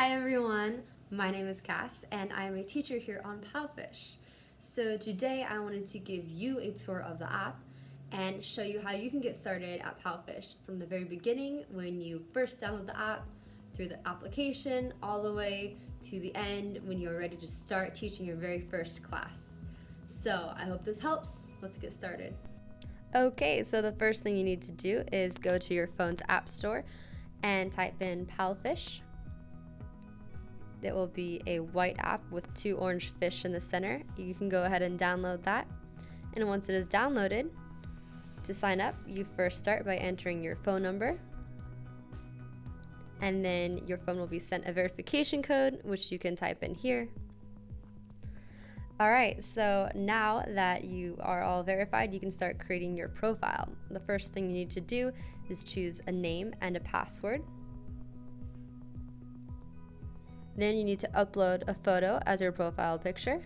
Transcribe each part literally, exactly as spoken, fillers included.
Hi everyone, my name is Cass and I am a teacher here on PayPal. So today I wanted to give you a tour of the app and show you how you can get started at PayPal from the very beginning when you first download the app, through the application, all the way to the end when you're ready to start teaching your very first class. So I hope this helps. Let's get started. Okay, so the first thing you need to do is go to your phone's app store and type in PayPal. It will be a white app with two orange fish in the center. You can go ahead and download that. And once it is downloaded, to sign up, you first start by entering your phone number. And then your phone will be sent a verification code, which you can type in here. All right, so now that you are all verified, you can start creating your profile. The first thing you need to do is choose a name and a password. Then you need to upload a photo as your profile picture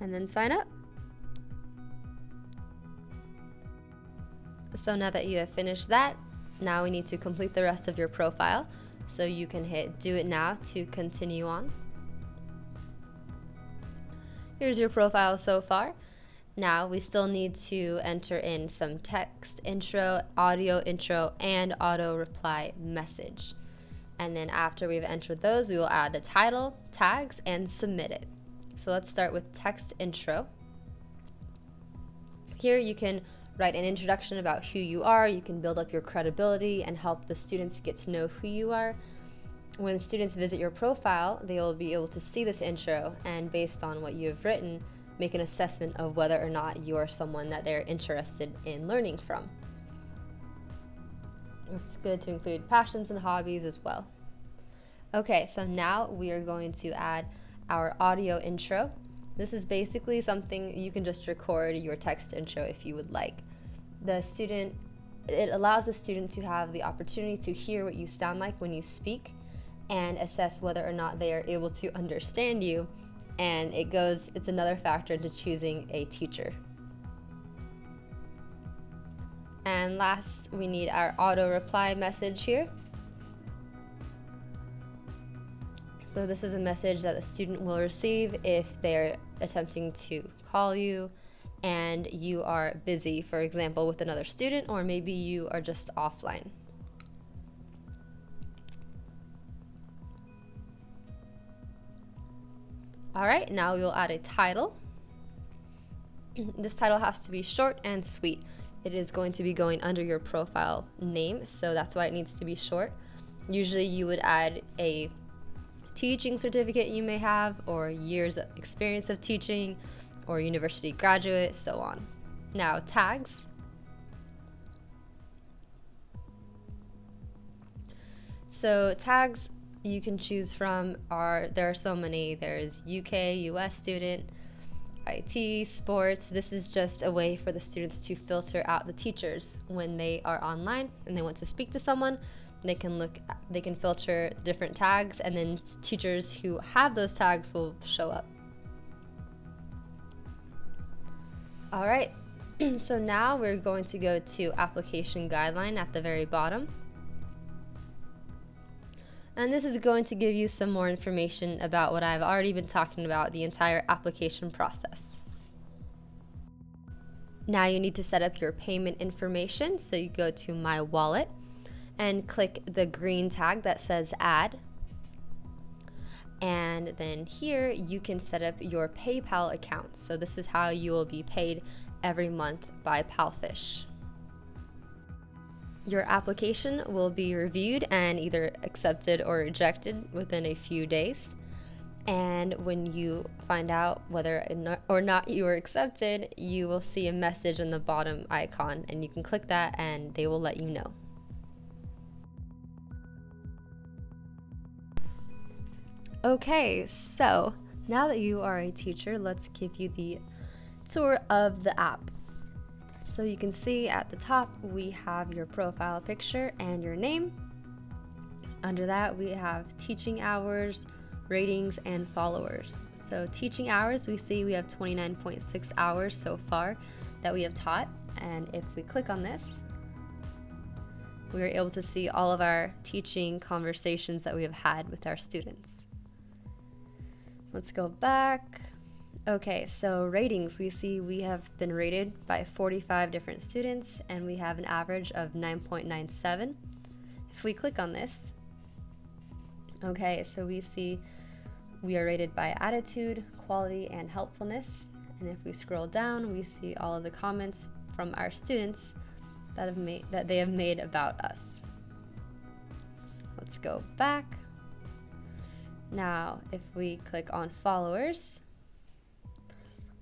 and then sign up. So now that you have finished that, now we need to complete the rest of your profile. So you can hit do it now to continue on. Here's your profile so far. Now we still need to enter in some text intro, audio intro, and auto reply message. And then after we've entered those, we will add the title, tags, and submit it. So let's start with text intro. Here you can write an introduction about who you are. You can build up your credibility and help the students get to know who you are. When students visit your profile, they will be able to see this intro and, based on what you have written, make an assessment of whether or not you are someone that they're interested in learning from. It's good to include passions and hobbies as well. Okay, so now we are going to add our audio intro. This is basically something you can just record your text intro if you would like. The student, it allows the student to have the opportunity to hear what you sound like when you speak and assess whether or not they are able to understand you. And it goes, it's another factor into choosing a teacher. And last, we need our auto reply message here. So this is a message that the student will receive if they're attempting to call you and you are busy, for example, with another student, or maybe you are just offline. All right, now we will add a title. This title has to be short and sweet. It is going to be going under your profile name, so that's why it needs to be short. Usually you would add a teaching certificate you may have, or years of experience of teaching, or university graduate, so on. Now tags. So tags you can choose from are, there are so many. There's U K, U S student, I T, sports. This is just a way for the students to filter out the teachers. When they are online and they want to speak to someone, they can look, they can filter different tags, and then teachers who have those tags will show up. All right, so now we're going to go to application guideline at the very bottom. And this is going to give you some more information about what I've already been talking about, the entire application process. Now you need to set up your payment information. So you go to My Wallet and click the green tag that says Add. And then here you can set up your PayPal account. So this is how you will be paid every month by PayPal. Your application will be reviewed and either accepted or rejected within a few days. And when you find out whether or not you are accepted, you will see a message in the bottom icon, and you can click that and they will let you know. Okay, so now that you are a teacher, let's give you the tour of the app. So you can see at the top we have your profile picture and your name. Under that we have teaching hours, ratings, and followers. So teaching hours, we see we have twenty-nine point six hours so far that we have taught, and if we click on this, we were able to see all of our teaching conversations that we have had with our students. Let's go back. Okay, so ratings. We see we have been rated by forty-five different students, and we have an average of nine point nine seven. If we click on this, okay, so we see we are rated by attitude, quality, and helpfulness. And if we scroll down, we see all of the comments from our students that have made that they have made about us. Let's go back. Now, if we click on followers,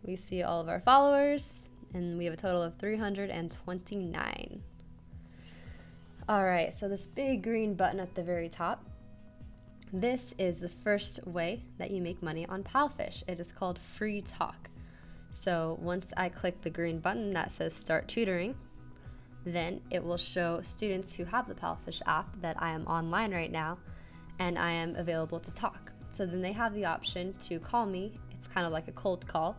we see all of our followers, and we have a total of three hundred twenty-nine. All right, so this big green button at the very top, this is the first way that you make money on PalFish. It is called free talk. So once I click the green button that says start tutoring, then it will show students who have the PalFish app that I am online right now and I am available to talk. So then they have the option to call me. It's kind of like a cold call.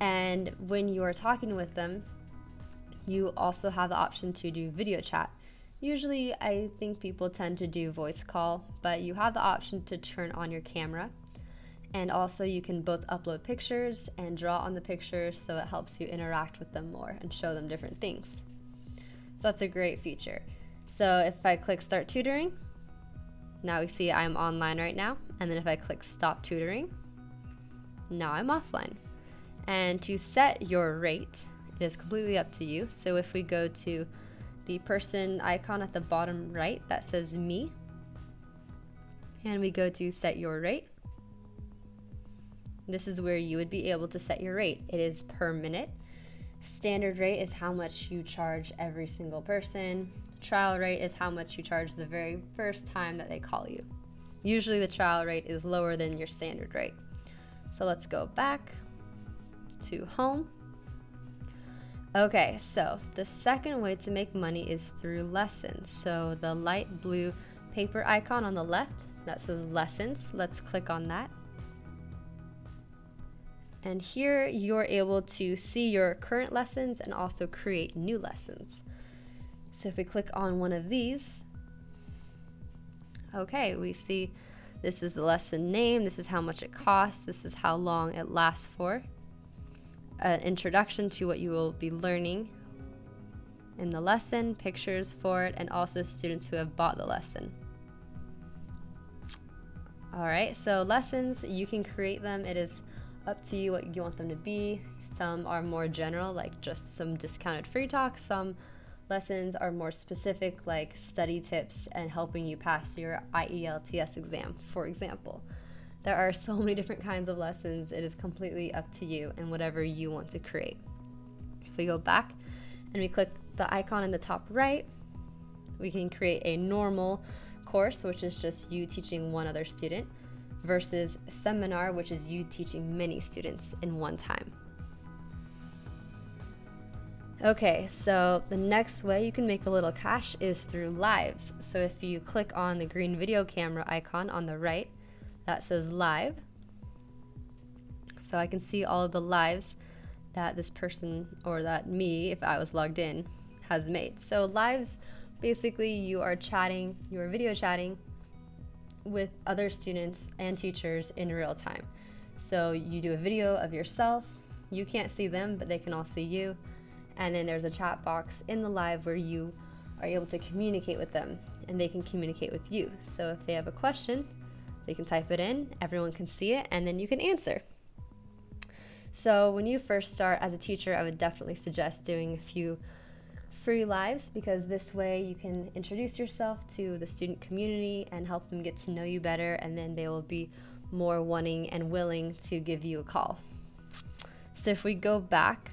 And when you are talking with them, you also have the option to do video chat. Usually I think people tend to do voice call, but you have the option to turn on your camera. And also you can both upload pictures and draw on the pictures, so it helps you interact with them more and show them different things. So that's a great feature. So if I click start tutoring, now we see I'm online right now. And then if I click stop tutoring, now I'm offline. And to set your rate, it is completely up to you. So if we go to the person icon at the bottom right that says me, and we go to set your rate, this is where you would be able to set your rate. It is per minute. Standard rate is how much you charge every single person. Trial rate is how much you charge the very first time that they call you. Usually the trial rate is lower than your standard rate. So let's go back to home. Okay, so the second way to make money is through lessons. So the light blue paper icon on the left that says lessons, let's click on that. And here you're able to see your current lessons and also create new lessons. So if we click on one of these, okay, we see this is the lesson name, this is how much it costs, this is how long it lasts for, an introduction to what you will be learning in the lesson, pictures for it, and also students who have bought the lesson. All right, so lessons, you can create them. It is up to you what you want them to be. Some are more general, like just some discounted free talk. Some lessons are more specific, like study tips and helping you pass your I E L T S exam, for example. There are so many different kinds of lessons. It is completely up to you and whatever you want to create. If we go back and we click the icon in the top right, we can create a normal course, which is just you teaching one other student, versus seminar, which is you teaching many students in one time. Okay, so the next way you can make a little cash is through lives. So if you click on the green video camera icon on the right that says live, so I can see all of the lives that this person, or that me, if I was logged in, has made. So lives, basically you are chatting, you are video chatting with other students and teachers in real time. So you do a video of yourself, you can't see them, but they can all see you, and then there's a chat box in the live where you are able to communicate with them and they can communicate with you. So if they have a question, they can type it in, everyone can see it, and then you can answer. So when you first start as a teacher, I would definitely suggest doing a few free lives, because this way you can introduce yourself to the student community and help them get to know you better, and then they will be more wanting and willing to give you a call. So if we go back,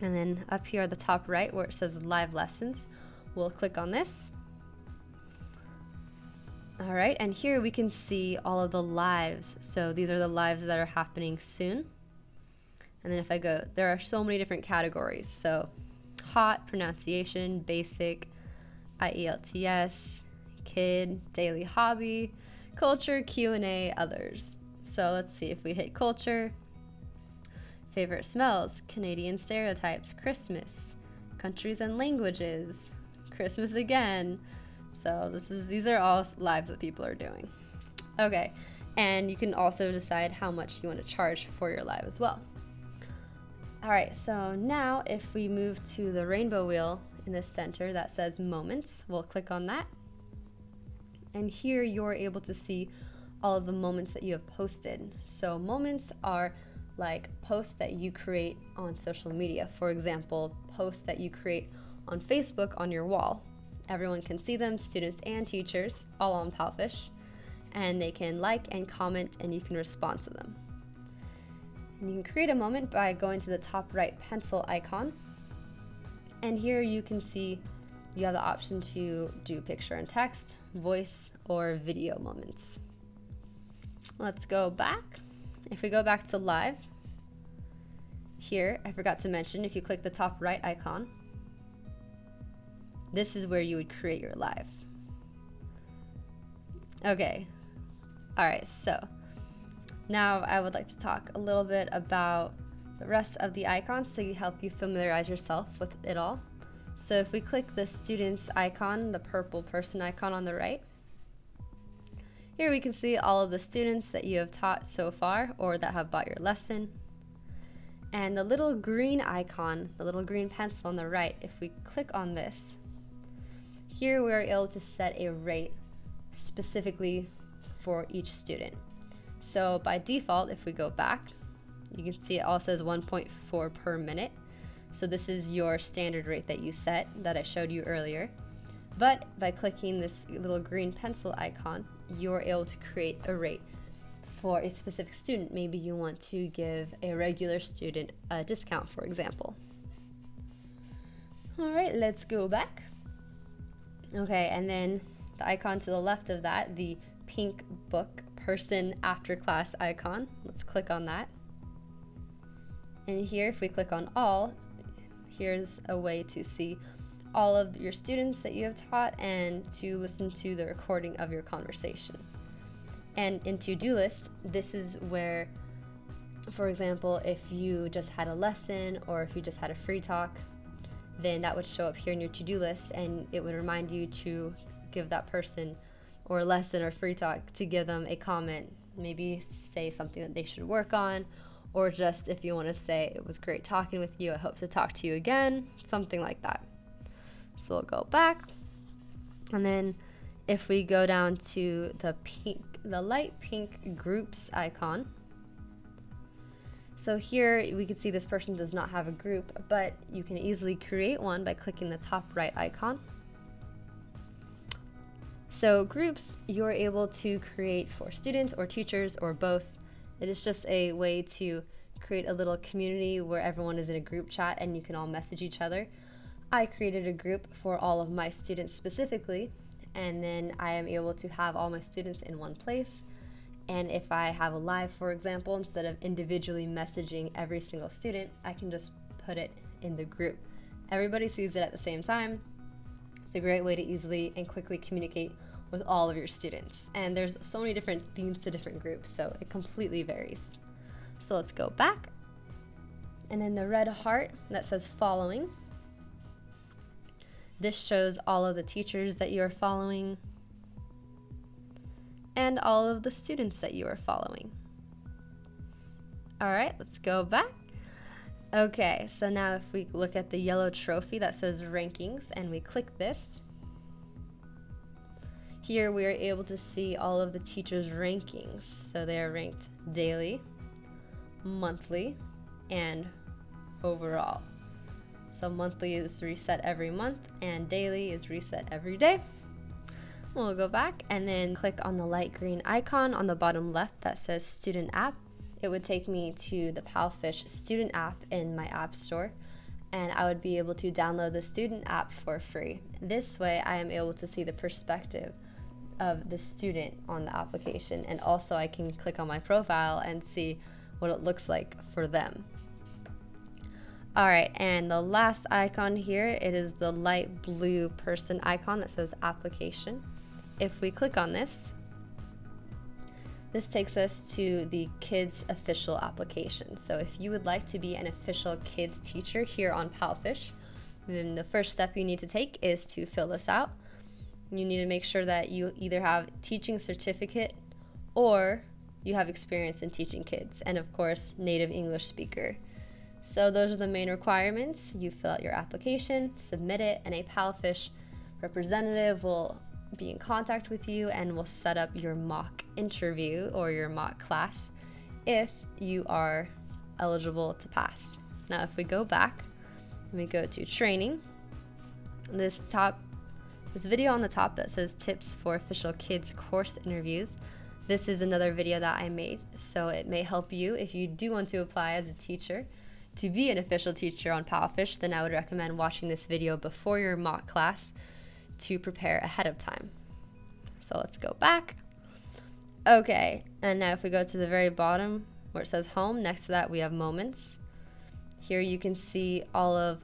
and then up here at the top right where it says live lessons, we'll click on this. All right, and here we can see all of the lives. So these are the lives that are happening soon. And then if I go, there are so many different categories. So hot, pronunciation, basic, I E L T S, kid, daily hobby, culture, Q and A, others. So let's see if we hit culture. Favorite smells, Canadian stereotypes, Christmas, countries and languages, Christmas again. So this is these are all lives that people are doing. Okay, and you can also decide how much you want to charge for your live as well. All right, so now if we move to the rainbow wheel in the center that says moments, we'll click on that. And here you're able to see all of the moments that you have posted. So moments are like posts that you create on social media. For example, posts that you create on Facebook on your wall. Everyone can see them, students and teachers, all on Palfish. And they can like and comment, and you can respond to them. And you can create a moment by going to the top right pencil icon. And here you can see you have the option to do picture and text, voice, or video moments. Let's go back. If we go back to live, here, I forgot to mention, if you click the top right icon, this is where you would create your live. Okay, all right, so now I would like to talk a little bit about the rest of the icons to help you familiarize yourself with it all. So if we click the students icon, the purple person icon on the right, here we can see all of the students that you have taught so far or that have bought your lesson. And the little green icon, the little green pencil on the right, if we click on this, here we're able to set a rate specifically for each student. So by default, if we go back, you can see it all says one point four per minute. So this is your standard rate that you set that I showed you earlier. But by clicking this little green pencil icon, you're able to create a rate for a specific student. Maybe you want to give a regular student a discount, for example. All right, let's go back. Okay, and then the icon to the left of that, the pink book person after class icon, let's click on that. And here, if we click on all, here's a way to see all of your students that you have taught and to listen to the recording of your conversation. And in to-do list, this is where, for example, if you just had a lesson or if you just had a free talk, then that would show up here in your to-do list, and it would remind you to give that person or lesson or free talk to give them a comment, maybe say something that they should work on, or just if you want to say, it was great talking with you, I hope to talk to you again, something like that. So we'll go back, and then if we go down to the pink, the light pink groups icon, so here we can see this person does not have a group, but you can easily create one by clicking the top right icon. So groups, you're able to create for students or teachers or both. It is just a way to create a little community where everyone is in a group chat and you can all message each other. I created a group for all of my students specifically, and then I am able to have all my students in one place. And if I have a live, for example, instead of individually messaging every single student, I can just put it in the group. Everybody sees it at the same time. It's a great way to easily and quickly communicate with all of your students. And there's so many different themes to different groups, so it completely varies. So let's go back. And then the red heart that says following. This shows all of the teachers that you are following and all of the students that you are following. All right, let's go back. Okay, so now if we look at the yellow trophy that says rankings and we click this, here we are able to see all of the teachers' rankings. So they are ranked daily, monthly, and overall. So monthly is reset every month and daily is reset every day. We'll go back and then click on the light green icon on the bottom left that says student app. It would take me to the Palfish student app in my app store, and I would be able to download the student app for free. This way I am able to see the perspective of the student on the application, and also I can click on my profile and see what it looks like for them. All right, and the last icon here, it is the light blue person icon that says application. If we click on this, this takes us to the Kids Official application. So if you would like to be an official kids teacher here on Palfish, Then the first step you need to take is to fill this out. You need to make sure that you either have teaching certificate or you have experience in teaching kids, and of course native English speaker. So those are the main requirements. You fill out your application, submit it, and a PALFish representative will be in contact with you and will set up your mock interview or your mock class if you are eligible to pass. Now if we go back and we go to training, this top this video on the top that says tips for official kids course interviews, this is another video that I made, so it may help you if you do want to apply as a teacher to be an official teacher on PALFish. Then I would recommend watching this video before your mock class to prepare ahead of time. So let's go back. Okay, and now if we go to the very bottom where it says home, next to that we have moments. Here you can see all of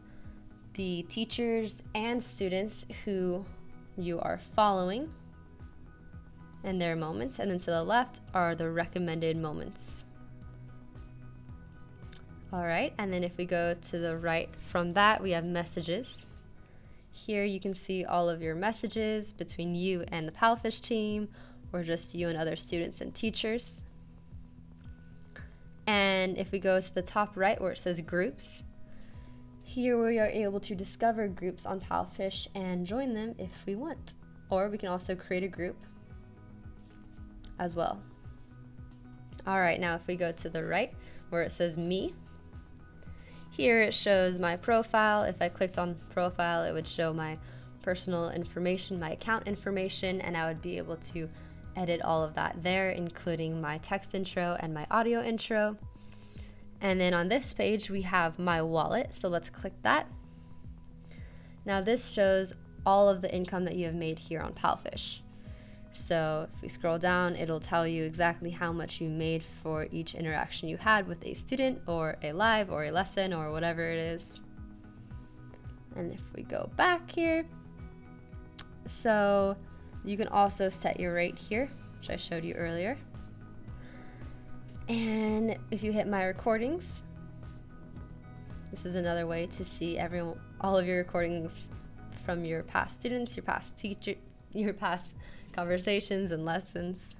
the teachers and students who you are following and their moments, and then to the left are the recommended moments. All right, and then if we go to the right from that, we have messages. Here you can see all of your messages between you and the PALFish team, or just you and other students and teachers. And if we go to the top right where it says groups, here we are able to discover groups on PALFish and join them if we want, or we can also create a group as well. All right, now if we go to the right where it says me, here it shows my profile. If I clicked on profile, it would show my personal information, my account information, and I would be able to edit all of that there, including my text intro and my audio intro. And then on this page we have my wallet, so let's click that. Now this shows all of the income that you have made here on PALFish. So if we scroll down, it'll tell you exactly how much you made for each interaction you had with a student or a live or a lesson or whatever it is. And if we go back here, so you can also set your rate here, which I showed you earlier. And if you hit my recordings, this is another way to see everyone, all of your recordings from your past students, your past teacher, your past conversations and lessons.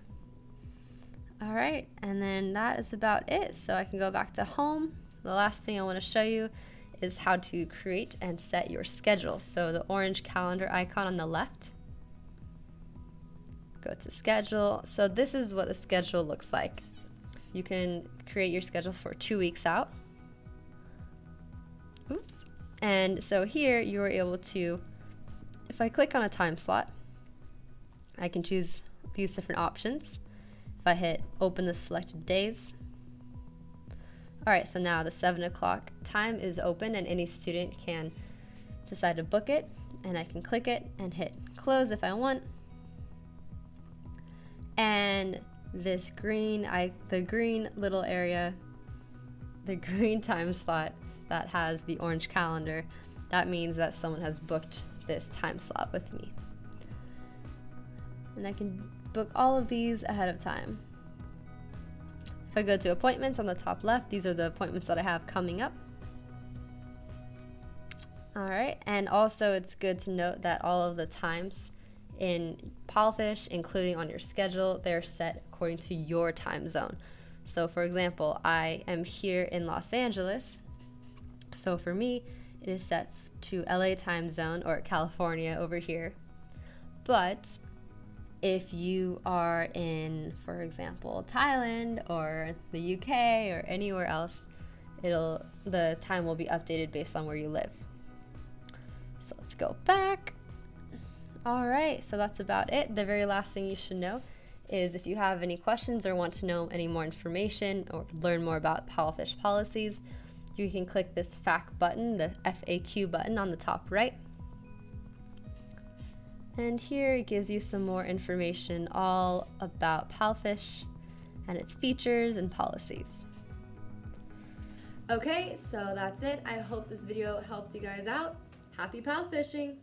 All right, and then that is about it. So I can go back to home. The last thing I want to show you is how to create and set your schedule. So the orange calendar icon on the left, go to schedule. So this is what the schedule looks like. You can create your schedule for two weeks out. Oops. And so here you are able to, if I click on a time slot, I can choose these different options. If I hit open the selected days. All right, so now the seven o'clock time is open and any student can decide to book it, and I can click it and hit close if I want. And this green, I, the green little area, the green time slot that has the orange calendar, that means that someone has booked this time slot with me. And I can book all of these ahead of time. If I go to appointments on the top left, these are the appointments that I have coming up. All right, and also it's good to note that all of the times in PALFish, including on your schedule, they're set according to your time zone. So for example, I am here in Los Angeles, so for me it is set to L A time zone or California over here. But if you are in, for example, Thailand or the U K or anywhere else, it'll the time will be updated based on where you live. So let's go back. All right, so that's about it. The very last thing you should know is if you have any questions or want to know any more information or learn more about PALFish policies, you can click this F A Q button, the F A Q button on the top right. And here it gives you some more information all about PALFish and its features and policies. Okay, so that's it. I hope this video helped you guys out. Happy PALFishing!